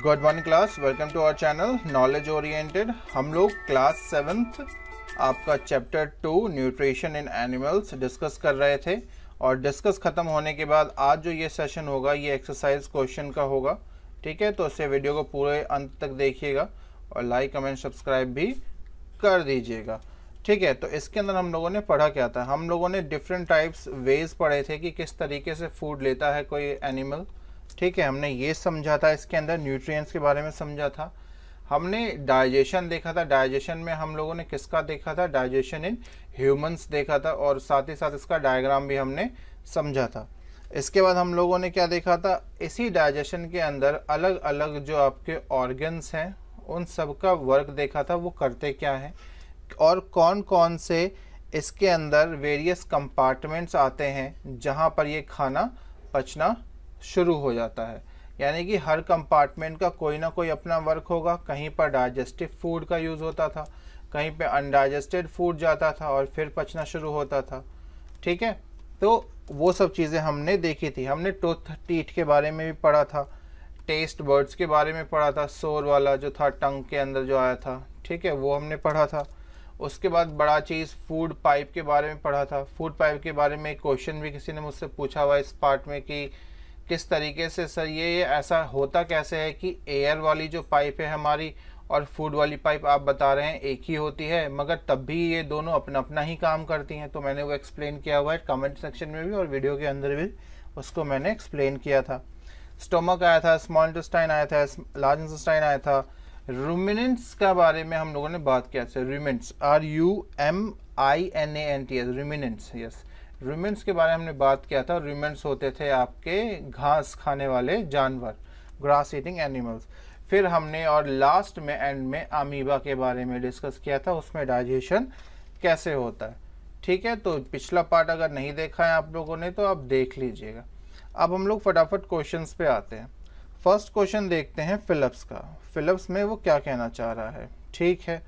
Good morning class, welcome to our channel knowledge oriented. हम लोग class 7th आपका chapter 2 nutrition in animals discuss कर रहे थे और डिस्कस ख़त्म होने के बाद आज जो ये सेशन होगा ये एक्सरसाइज क्वेश्चन का होगा, ठीक है। तो उससे वीडियो को पूरे अंत तक देखिएगा और लाइक कमेंट सब्सक्राइब भी कर दीजिएगा, ठीक है। तो इसके अंदर हम लोगों ने पढ़ा क्या था, हम लोगों ने डिफरेंट टाइप्स वेज पढ़े थे कि किस तरीके से फूड लेता है कोई एनिमल, ठीक है। हमने ये समझा था, इसके अंदर न्यूट्रिएंट्स के बारे में समझा था। हमने डाइजेशन देखा था, डाइजेशन में हम लोगों ने किसका देखा था, डाइजेशन इन ह्यूमंस देखा था और साथ ही साथ इसका डायग्राम भी हमने समझा था। इसके बाद हम लोगों ने क्या देखा था, इसी डाइजेशन के अंदर अलग अलग जो आपके ऑर्गन्स हैं उन सब का वर्क देखा था, वो करते क्या हैं और कौन कौन से इसके अंदर वेरियस कंपार्टमेंट्स आते हैं जहाँ पर ये खाना पचना शुरू हो जाता है। यानी कि हर कंपार्टमेंट का कोई ना कोई अपना वर्क होगा। कहीं पर डाइजेस्टिव फूड का यूज़ होता था, कहीं पे अनडाइजेस्टेड फूड जाता था और फिर पचना शुरू होता था, ठीक है। तो वो सब चीज़ें हमने देखी थी। हमने टूथ टीट के बारे में भी पढ़ा था, टेस्ट बर्ड्स के बारे में पढ़ा था, सोर वाला जो था टंग के अंदर जो आया था, ठीक है, वो हमने पढ़ा था। उसके बाद बड़ा चीज़ फूड पाइप के बारे में पढ़ा था। फूड पाइप के बारे में क्वेश्चन भी किसी ने मुझसे पूछा हुआ इस पार्ट में कि किस तरीके से सर ये ऐसा होता कैसे है कि एयर वाली जो पाइप है हमारी और फूड वाली पाइप आप बता रहे हैं एक ही होती है, मगर तब भी ये दोनों अपना अपना ही काम करती हैं। तो मैंने वो एक्सप्लेन किया हुआ है कमेंट सेक्शन में भी और वीडियो के अंदर भी उसको मैंने एक्सप्लेन किया था। स्टोमक आया था, स्मॉल इंटेस्टाइन आया था, लार्ज इंटेस्टाइन आया था। रूमिनेंट्स का बारे में हम लोगों ने बात किया था, ruminants RUMINANTS ruminants, yes, ruminants के बारे में हमने बात किया था। रूमेंट्स होते थे आपके घास खाने वाले जानवर, ग्रास ईटिंग एनिमल्स। फिर हमने और लास्ट में एंड में अमीबा के बारे में डिस्कस किया था, उसमें डाइजेशन कैसे होता है, ठीक है। तो पिछला पार्ट अगर नहीं देखा है आप लोगों ने तो आप देख लीजिएगा। अब हम लोग फटाफट क्वेश्चंस पे आते हैं। फर्स्ट क्वेश्चन देखते हैं फिलिप्स का। फिलिप्स में वो क्या कहना चाह रहा है, ठीक है,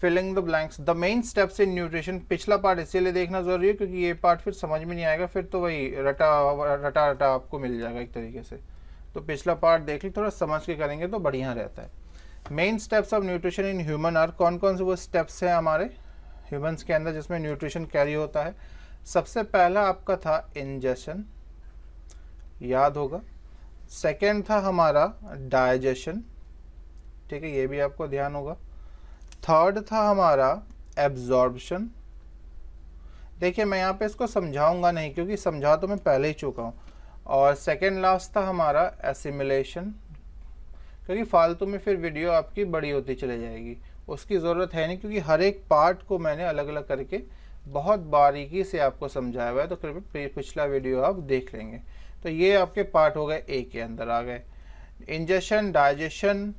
filling the blanks the main steps in nutrition. पिछला पार्ट इसीलिए देखना जरूरी है क्योंकि ये पार्ट फिर समझ में नहीं आएगा, फिर तो वही रटा आपको मिल जाएगा एक तरीके से। तो पिछला पार्ट देख ली, थोड़ा समझ के करेंगे तो बढ़िया रहता है। Main steps of nutrition in human are, कौन कौन से वो स्टेप्स हैं हमारे ह्यूमन्स के अंदर जिसमें न्यूट्रिशन कैरी होता है। सबसे पहला आपका था इंजेशन, याद होगा। सेकेंड था हमारा डाइजेशन, ठीक है, ये भी आपको ध्यान होगा। थर्ड था हमारा एब्जॉर्बशन। देखिए मैं यहाँ पे इसको समझाऊंगा नहीं क्योंकि समझा तो मैं पहले ही चुका हूँ। और सेकेंड लास्ट था हमारा एसिमिलेशन, क्योंकि फालतू में फिर वीडियो आपकी बड़ी होती चली जाएगी, उसकी ज़रूरत है नहीं क्योंकि हर एक पार्ट को मैंने अलग अलग करके बहुत बारीकी से आपको समझाया हुआ है। तो कृपया पिछला वीडियो आप देख लेंगे। तो ये आपके पार्ट हो गए ए के अंदर आ गए, ingestion, digestion,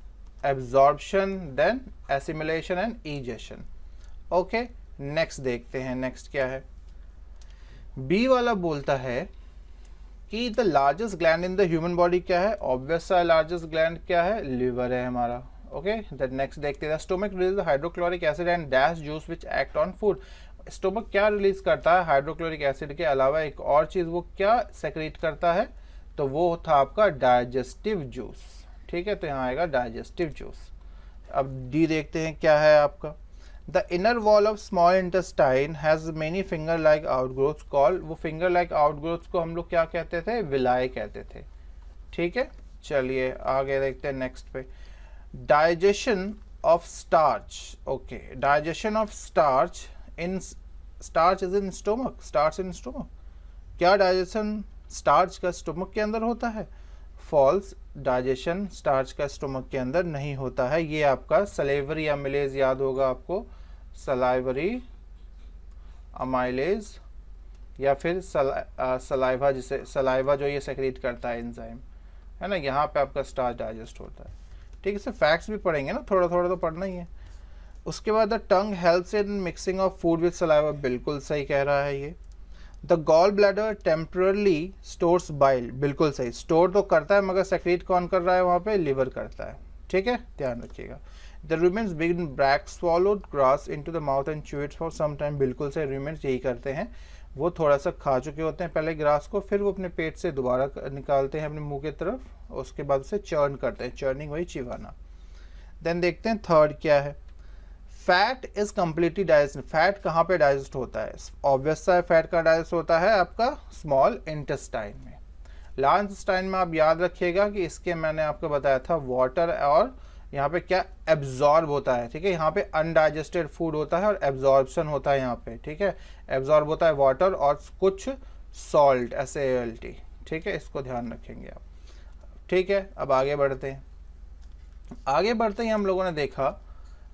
absorption, then assimilation and egestion. Okay, next देखते हैं नेक्स्ट क्या है। बी वाला बोलता है कि the largest gland in the human body क्या है, ऑब्वियस सा लार्जेस्ट ग्लैंड क्या है, लिवर है हमारा। ओके, द नेक्स्ट देखते हैं। Stomach release hydrochloric acid and dash juice which act on food. Stomach क्या रिलीज करता है हाइड्रोक्लोरिक एसिड के अलावा, एक और चीज़ वो क्या सेक्रेट करता है, तो वो था आपका डाइजेस्टिव जूस, ठीक है। तो यहाँ आएगा डाइजेस्टिव जूस। अब डी देखते हैं क्या है आपका। The inner wall of small intestine has many finger like outgrowths called, वो फिंगर लाइक आउटग्रोथ्स को हम लोग क्या कहते थे, विलाए कहते थे, ठीक है। चलिए आगे देखते हैं नेक्स्ट पे, digestion of starch. Okay, digestion of starch in starch is in stomach, starch in stomach. क्या डाइजेशन स्टार्च का स्टोमक के अंदर होता है, फॉल्स, डाइजेशन स्टार्च का स्टोमक के अंदर नहीं होता है। ये आपका सलेवरी अमाइलेज याद होगा आपको, सलाइवरी अमाइलेज या फिर सलाइवा, जिसे सलाइवा जो ये सेक्रेट करता है एंजाइम, है ना, यहाँ पे आपका स्टार्च डाइजेस्ट होता है, ठीक है। इससे फैक्ट्स भी पढ़ेंगे ना, थोड़ा थोड़ा तो पढ़ना ही है। उसके बाद the tongue helps in mixing of food with saliva, बिल्कुल सही कह रहा है ये। The gall bladder temporarily stores bile, बिल्कुल सही, स्टोर तो करता है मगर सेक्रेट कौन कर रहा है वहाँ पे, लिवर करता है, ठीक है, ध्यान रखिएगा। The ruminants begin brake swallowed grass into the mouth and chew it for some time, बिल्कुल सही, रूमेंट्स यही करते हैं, वो थोड़ा सा खा चुके होते हैं पहले ग्रास को, फिर वो अपने पेट से दोबारा निकालते हैं अपने मुंह की तरफ उसके बाद उसे चर्न करते हैं, चर्निंग वही चिवाना। देन देखते हैं थर्ड क्या है, fat is completely digest. Fat कहाँ पे डाइजेस्ट होता है? ऑब्वियस सा है, फैट का डाइजेस्ट होता है आपका स्मॉल इंटेस्टाइन में। लार्ज इंटेस्टाइन में आप याद रखिएगा कि इसके मैंने आपको बताया था वाटर और यहाँ पे क्या एब्जॉर्ब होता है, ठीक है। यहाँ पे अनडाइजेस्टेड फूड होता है और एब्जॉर्बशन होता है यहाँ पे, ठीक है। एब्जॉर्ब होता है वाटर और कुछ सॉल्ट, SALT, ठीक है। इसको ध्यान रखेंगे आप, ठीक है। अब आगे बढ़ते हैं। आगे बढ़ते ही हम लोगों ने देखा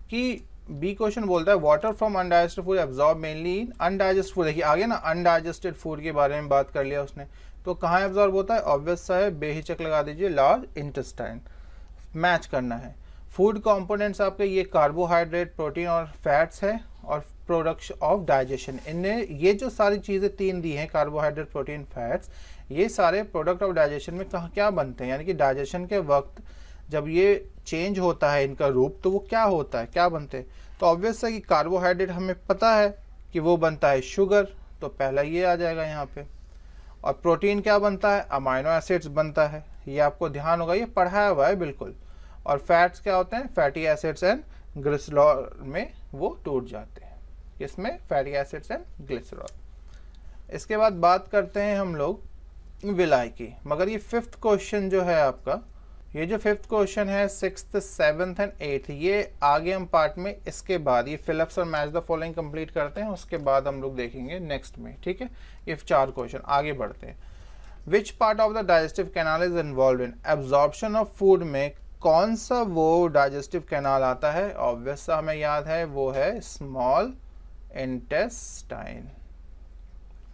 कि बी क्वेश्चन बोलता है water from undigested food absorb mainly in undigested food. देखिए आगे ना अनडाइजेस्टेड फूड के बारे में बात कर लिया उसने, तो कहाँ एब्जॉर्ब होता है? ऑब्वियस सा है, बेहिचक लगा दीजिए लार्ज इंटेस्टाइन। मैच करना है फूड कंपोनेंट्स आपके, ये कार्बोहाइड्रेट, प्रोटीन और फैट्स है और प्रोडक्ट्स ऑफ डाइजेशन। इनने ये जो सारी चीज़ें तीन दी हैं, कार्बोहाइड्रेट, प्रोटीन, फैट्स, ये सारे प्रोडक्ट ऑफ डाइजेशन में कहाँ क्या बनते हैं, यानी कि डाइजेशन के वक्त जब ये चेंज होता है इनका रूप तो वो क्या होता है, क्या बनते हैं? तो ऑब्वियस है कि कार्बोहाइड्रेट हमें पता है कि वो बनता है शुगर, तो पहला ये आ जाएगा यहाँ पे। और प्रोटीन क्या बनता है? अमाइनो एसिड्स बनता है, ये आपको ध्यान होगा, ये पढ़ाया हुआ है बिल्कुल। और फैट्स क्या होते हैं? फैटी एसिड्स एंड ग्लिसरॉल में वो टूट जाते हैं। इसमें फैटी एसिड्स एंड ग्लिसरॉल। इसके बाद बात करते हैं हम लोग विलाय की, मगर ये फिफ्थ क्वेश्चन जो है आपका, ये जो फिफ्थ क्वेश्चन है 6th, 7th एंड 8th, ये आगे हम पार्ट में इसके बाद ये फिलअप्स और मैच द फॉलोइंग कंप्लीट करते हैं, उसके बाद हम लोग देखेंगे नेक्स्ट में, ठीक है। ये चार क्वेश्चन। आगे बढ़ते हैं। Which part of the digestive canal is involve in absorption of food? में कौन सा वो डाइजेस्टिव कैनाल आता है? ऑब्वियस सा हमें याद है, वो है स्मॉल इंटेस्टाइन,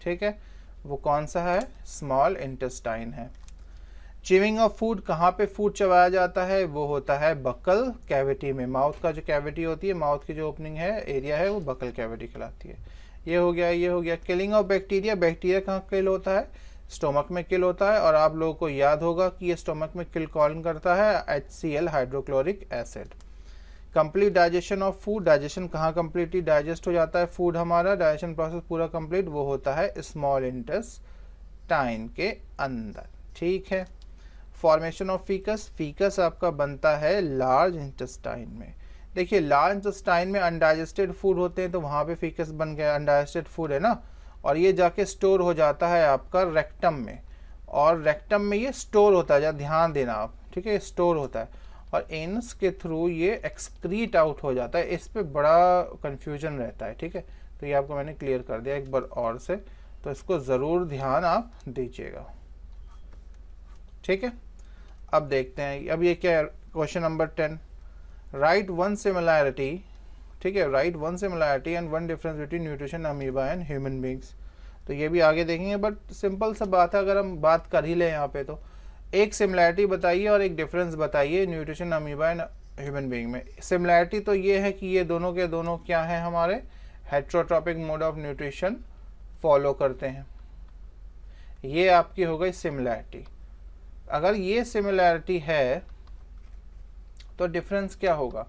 ठीक है। वो कौन सा है? स्मॉल इंटेस्टाइन है। चिविंग ऑफ फूड, कहाँ पे फूड चबाया जाता है? वो होता है बकल कैविटी में। माउथ का जो कैविटी होती है, माउथ की जो ओपनिंग है, एरिया है, वो बकल कैविटी कहलाती है। ये हो गया, ये हो गया। किलिंग ऑफ बैक्टीरिया, बैक्टीरिया कहाँ किल होता है? स्टोमक में किल होता है। और आप लोगों को याद होगा कि ये स्टोमक में किल कौन करता है? HCl, hydrochloric acid. Complete digestion of food, digestion कहाँ कम्प्लीटली डाइजेस्ट हो जाता है फूड हमारा, डाइजेशन प्रोसेस पूरा कम्प्लीट, वो होता है स्मॉल इंटेस्टाइन के अंदर, ठीक है। फॉर्मेशन ऑफ फीकस, फीकस आपका बनता है लार्ज इंटेस्टाइन में। देखिए लार्ज इंटेस्टाइन में अनडाइजेस्टेड फूड होते हैं, तो वहाँ पे फीकस बन गया, अनडाइजेस्टेड फूड है ना, और ये जाके स्टोर हो जाता है आपका रेक्टम में, और रेक्टम में ये स्टोर होता है, जरा ध्यान देना आप, ठीक है, स्टोर होता है और एनस के थ्रू ये एक्सक्रीट आउट हो जाता है। इस पर बड़ा कन्फ्यूजन रहता है, ठीक है। तो ये आपको मैंने क्लियर कर दिया एक बार और से, तो इसको ज़रूर ध्यान आप दीजिएगा, ठीक है। अब देखते हैं, अब ये क्या है, question number 10, write one similarity, ठीक है, right one similarity and one difference between nutrition, amoeba and human beings. तो ये भी आगे देखेंगे, बट सिंपल सा बात है, अगर हम बात कर ही लें यहाँ पे, तो एक सिमिलैरिटी बताइए और एक डिफरेंस बताइए nutrition, amoeba and human being में। सिमिलैरिटी तो ये है कि ये दोनों के दोनों क्या हैं हमारे, heterotrophic mode of nutrition follow करते हैं, ये आपकी हो गई सिमिलैरिटी। अगर ये सिमिलैरिटी है तो डिफरेंस क्या होगा?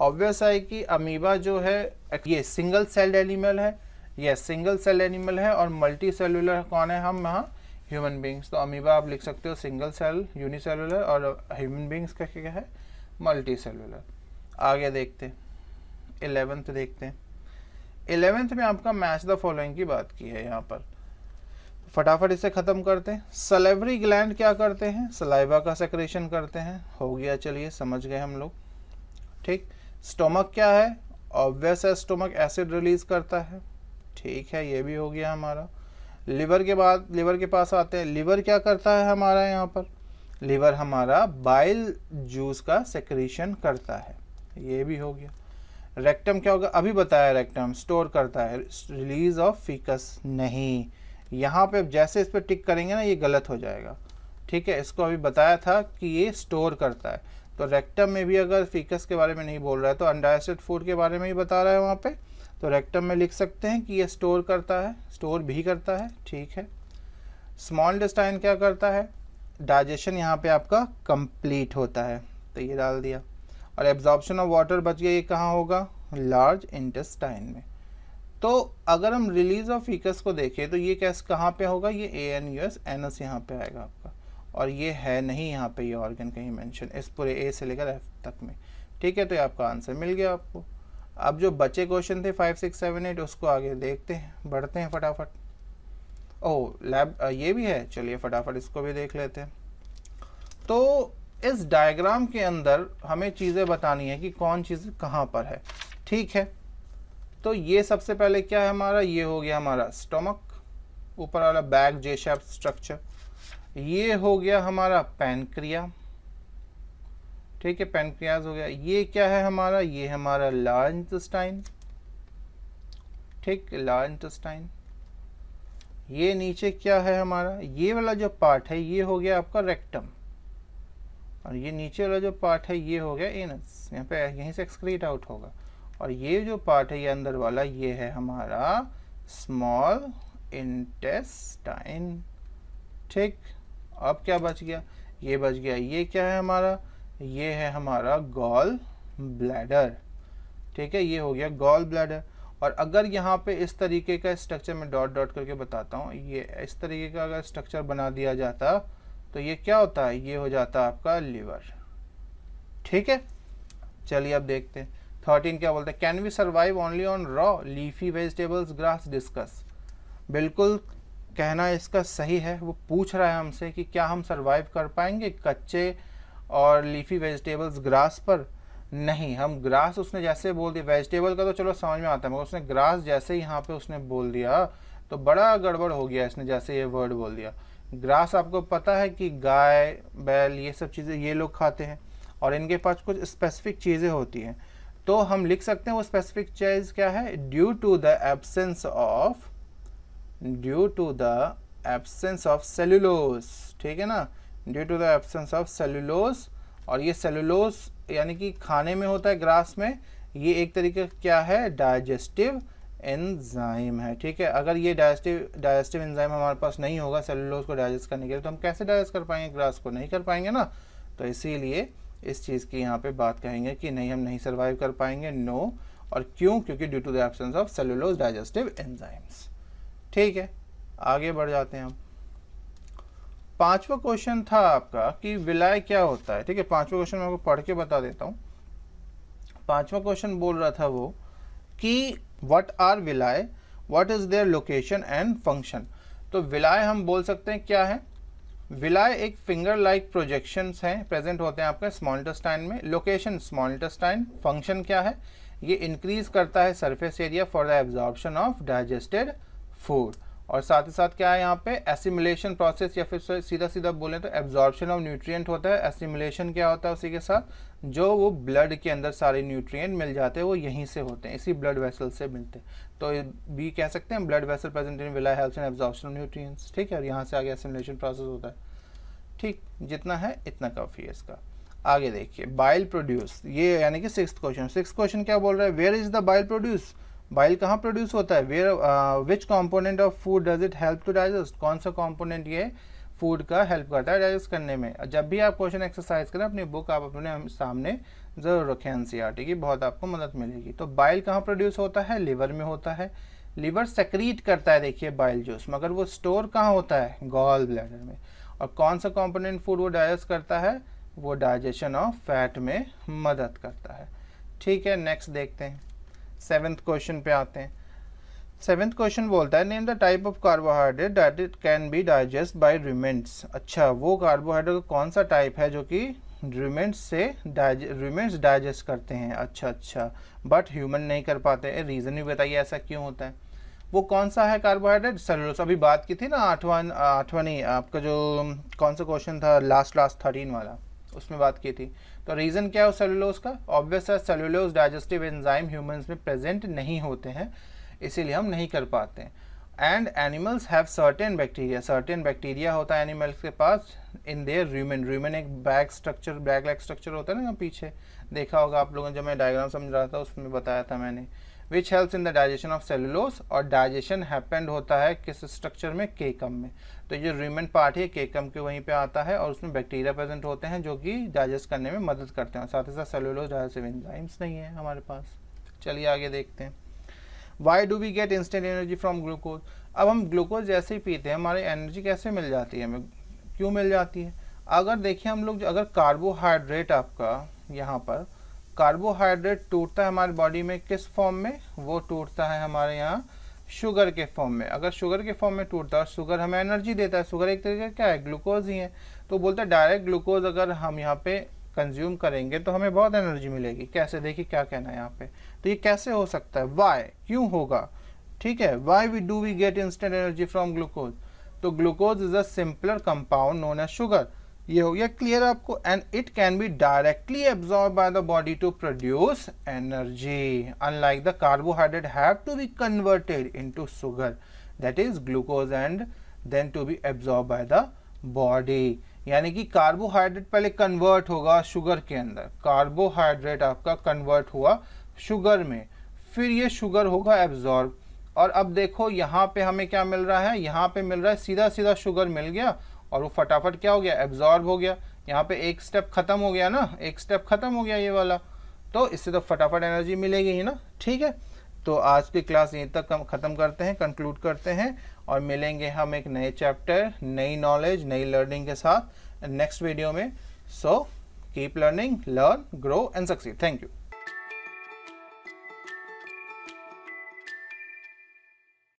ऑब्वियस है कि अमीबा जो है ये सिंगल सेल्ड एनिमल है, ये सिंगल सेल्ड एनिमल है, और मल्टी सेलुलर कौन है हम यहाँ? Human beings. तो अमीबा आप लिख सकते हो सिंगल सेल यूनिसेलुलर, और ह्यूमन बींग्स का क्या है? Multicellular. आगे देखते हैं 11th, देखते हैं 11th में आपका मैच द फॉलोइंग की बात की है यहाँ पर, फटाफट इसे ख़त्म करते हैं। सलेवरी ग्लैंड क्या करते हैं? सलाइवा का सेक्रेशन करते हैं, हो गया, चलिए समझ गए हम लोग, ठीक। स्टोमक क्या है? ऑब्वियस है, स्टोमक एसिड रिलीज करता है, ठीक है, ये भी हो गया हमारा। लिवर के बाद, लिवर के पास आते हैं, लिवर क्या करता है हमारा यहाँ पर? लिवर हमारा बाइल जूस का सेक्रेशन करता है, ये भी हो गया। रेक्टम क्या होगा? अभी बताया, रेक्टम स्टोर करता है, रिलीज ऑफ फीकस नहीं, यहाँ पे जैसे इस पर टिक करेंगे ना ये गलत हो जाएगा, ठीक है। इसको अभी बताया था कि ये स्टोर करता है, तो रेक्टम में भी अगर फीकस के बारे में नहीं बोल रहा है तो अनडाइजेस्टेड फूड के बारे में ही बता रहा है वहाँ पे, तो रेक्टम में लिख सकते हैं कि ये स्टोर करता है, स्टोर भी करता है, ठीक है। स्मॉल इंटेस्टाइन क्या करता है? डाइजेशन यहाँ पर आपका कंप्लीट होता है, तो ये डाल दिया। और एब्जॉर्प्शन ऑफ वाटर बच गया, ये कहाँ होगा? लार्ज इंटेस्टाइन में। तो अगर हम रिलीज ऑफ फीकस को देखें तो ये कैसे कहाँ पे होगा? ये ANUS, एनस यहाँ पे आएगा आपका। और ये है नहीं यहाँ पे ये ऑर्गन कहीं मेंशन, इस पूरे ए से लेकर एफ तक में। ठीक है, तो ये आपका आंसर मिल गया आपको। अब जो बचे क्वेश्चन थे 5, 6, 7, 8 उसको आगे देखते हैं, बढ़ते हैं फटाफट। ओह लैब ये भी है, चलिए फटाफट इसको भी देख लेते हैं। तो इस डायग्राम के अंदर हमें चीज़ें बतानी है कि कौन चीज़ कहाँ पर है। ठीक है, तो ये सबसे पहले क्या है हमारा, ये हो गया हमारा स्टमक, ऊपर वाला बैग जे शेप स्ट्रक्चर। ये हो गया हमारा पैनक्रिया, ठीक है, पैनक्रियाज हो गया। ये क्या है हमारा, ये हमारा लार्ज इंटेस्टाइन, ठीक, लार्ज इंटेस्टाइन। ये नीचे क्या है हमारा, ये वाला जो पार्ट है ये हो गया आपका रेक्टम, और ये नीचे वाला जो पार्ट है ये हो गया एनस, यहाँ पे यहीं से एक्सक्रीट आउट होगा। और ये जो पार्ट है ये अंदर वाला, ये है हमारा स्मॉल इंटेस्टाइन। ठीक, अब क्या बच गया, ये बच गया, ये क्या है हमारा, ये है हमारा गॉल ब्लैडर। ठीक है, ये हो गया गॉल ब्लैडर। और अगर यहाँ पे इस तरीके का स्ट्रक्चर में डॉट डॉट करके बताता हूँ, ये इस तरीके का अगर स्ट्रक्चर बना दिया जाता तो ये क्या होता है, ये हो जाता आपका लिवर। ठीक है, चलिए अब देखते हैं 13 क्या बोलते हैं। Can we survive only on raw leafy vegetables grass discuss. बिल्कुल कहना इसका सही है, वो पूछ रहा है हमसे कि क्या हम सर्वाइव कर पाएंगे कच्चे और लीफी वेजिटेबल्स ग्रास पर। नहीं, हम ग्रास उसने जैसे बोल दिया, वेजिटेबल का तो चलो समझ में आता है, मगर उसने ग्रास जैसे यहाँ पे उसने बोल दिया तो बड़ा गड़बड़ हो गया इसने, जैसे ये वर्ड बोल दिया। ग्रास आपको पता है कि गाय बैल ये सब चीज़ें ये लोग खाते हैं और इनके पास कुछ स्पेसिफिक चीज़ें होती हैं, तो हम लिख सकते हैं वो स्पेसिफिक चीज़ क्या है, due to the absence of cellulose. ठीक है ना, due to the absence of cellulose. और ये सेलुलोज यानी कि खाने में होता है ग्रास में, ये एक तरीके का क्या है, डाइजेस्टिव एंजाइम है। ठीक है, अगर ये डाइजेस्टिव एंजाइम हमारे पास नहीं होगा सेलुलोज को डाइजेस्ट करने के लिए, तो हम कैसे डाइजेस्ट कर पाएंगे, ग्रास को नहीं कर पाएंगे ना। तो इसीलिए इस चीज़ की यहाँ पे बात कहेंगे कि नहीं, हम नहीं सर्वाइव कर पाएंगे, नो। और क्यों, क्योंकि due to the absence of cellulose digestive enzymes. ठीक है, आगे बढ़ जाते हैं हम। पांचवा क्वेश्चन था आपका कि विलाय क्या होता है। ठीक है, पांचवा क्वेश्चन मैं आपको पढ़ के बता देता हूँ। पांचवा क्वेश्चन बोल रहा था वो कि what are villi, what is their location and function. तो विलाय हम बोल सकते हैं क्या है, विलाय एक फिंगर लाइक प्रोजेक्शंस हैं, प्रेजेंट होते हैं आपके स्मॉल इंटेस्टाइन में। Location small intestine. फंक्शन क्या है, ये इंक्रीज करता है surface area for the absorption of digested food, और साथ ही साथ क्या है यहाँ पे एसिमिलेशन प्रोसेस, या फिर सीधा सीधा बोलें तो एब्जॉर्प्शन ऑफ न्यूट्रिएंट होता है। एसिमिलेशन क्या होता है, उसी के साथ जो वो ब्लड के अंदर सारे न्यूट्रिएंट मिल जाते हैं वो यहीं से होते हैं, इसी ब्लड वेसल से मिलते हैं। तो भी कह सकते हैं blood vessel present in villi helps in absorption of nutrients. ठीक है, और यहाँ से आगे एसिमिलेशन प्रोसेस होता है। ठीक, जितना है इतना काफ़ी है इसका। आगे देखिए बाइल प्रोड्यूस, ये यानी कि 6th क्वेश्चन। 6th क्वेश्चन क्या बोल रहा है, where is the bile produce, bile कहाँ प्रोड्यूस होता है, where which component of food does it help to digest, कौन सा कंपोनेंट ये फूड का हेल्प करता है डाइजेस्ट करने में। जब भी आप क्वेश्चन एक्सरसाइज करें अपनी बुक आप अपने सामने जरूर रखें, एनसीईआरटी की बहुत आपको मदद मिलेगी। तो बाइल कहाँ प्रोड्यूस होता है, लिवर में होता है। लिवर सेक्रीट करता है देखिए बाइल जूस, मगर वो स्टोर कहाँ होता है, गॉल ब्लैडर में। और कौन सा कंपोनेंट फूड वो डाइजेस्ट करता है, वो डाइजेशन ऑफ फैट में मदद करता है। ठीक है, नेक्स्ट देखते हैं 7th क्वेश्चन पे आते हैं। 7th क्वेश्चन बोलता है name the type of carbohydrate that it can be digest by ruminants. अच्छा, वो कार्बोहाइड्रेट का कौन सा टाइप है जो कि रिमेंट्स से रिमेंट्स डाइजेस्ट करते हैं। अच्छा, बट ह्यूमन नहीं कर पाते, रीज़न भी बताइए ऐसा क्यों होता है। वो कौन सा है कार्बोहाइड्रेट, सेलुलोज। अभी बात की थी ना आठवानी आपका जो कौन सा क्वेश्चन था लास्ट 13 वाला, उसमें बात की थी। तो रीज़न क्या है सेलुलोज का, ऑब्वियस है सेलुलोज डाइजेस्टिव एंजाइम ह्यूमंस में प्रेजेंट नहीं होते हैं, इसीलिए हम नहीं कर पाते हैं। And animals have certain bacteria होता है एनिमल्स के पास इन देयर रूमेन एक बैग लाइक स्ट्रक्चर होता है ना, पीछे देखा होगा आप लोगों ने जब मैं डायग्राम समझ रहा था उसमें बताया था मैंने, which helps in the digestion of cellulose. और डाइजेशन हैपेंड होता है किस स्ट्रक्चर में, केकम में। तो ये रूमेन पार्ट है केकम के वहीं पे आता है, और उसमें बैक्टीरिया प्रेजेंट होते हैं जो कि डाइजेस्ट करने में मदद करते हैं। साथ ही साथ सेलुलोज डाइजेस्टिव एंजाइम्स नहीं है हमारे पास। चलिए आगे देखते हैं। Why do we get instant energy from glucose. अब हम ग्लूकोज जैसे ही पीते हैं हमारी एनर्जी कैसे मिल जाती है, हमें क्यों मिल जाती है। अगर देखिए हम लोग अगर कार्बोहाइड्रेट आपका यहाँ पर कार्बोहाइड्रेट टूटता है हमारे बॉडी में किस फॉर्म में, वो टूटता है हमारे यहाँ शुगर के फॉर्म में। अगर शुगर के फॉर्म में टूटता है और शुगर हमें एनर्जी देता है, शुगर एक तरीके का क्या है ग्लूकोज ही है, तो बोलते हैं डायरेक्ट ग्लूकोज अगर हम यहाँ पे कंज्यूम करेंगे तो हमें बहुत एनर्जी मिलेगी। कैसे देखिए क्या कहना है यहाँ पे, तो ये कैसे हो सकता है, वाई क्यों होगा, ठीक है, why we do we get instant energy from glucose. तो glucose is a simpler compound known as sugar, ये हो गया क्लियर आपको। And it can be directly absorb by the body to produce energy, unlike the carbohydrate have to be converted into sugar that is glucose and then to be absorb by the body. यानी कि carbohydrate पहले convert होगा sugar के अंदर, carbohydrate आपका convert हुआ sugar में, फिर ये शुगर होगा एब्जॉर्ब। और अब देखो यहाँ पे हमें क्या मिल रहा है, यहाँ पे मिल रहा है सीधा सीधा शुगर मिल गया और वो फटाफट क्या हो गया एब्जॉर्ब हो गया। यहाँ पे एक स्टेप खत्म हो गया ना, एक स्टेप खत्म हो गया ये वाला, तो इससे तो फटाफट एनर्जी मिलेगी ही ना। ठीक है, तो आज की क्लास यहीं तक हम ख़त्म करते हैं, कंक्लूड करते हैं और मिलेंगे हम एक नए चैप्टर, नई नॉलेज, नई लर्निंग के साथ नेक्स्ट वीडियो में। So keep learning, learn, grow and succeed. Thank you.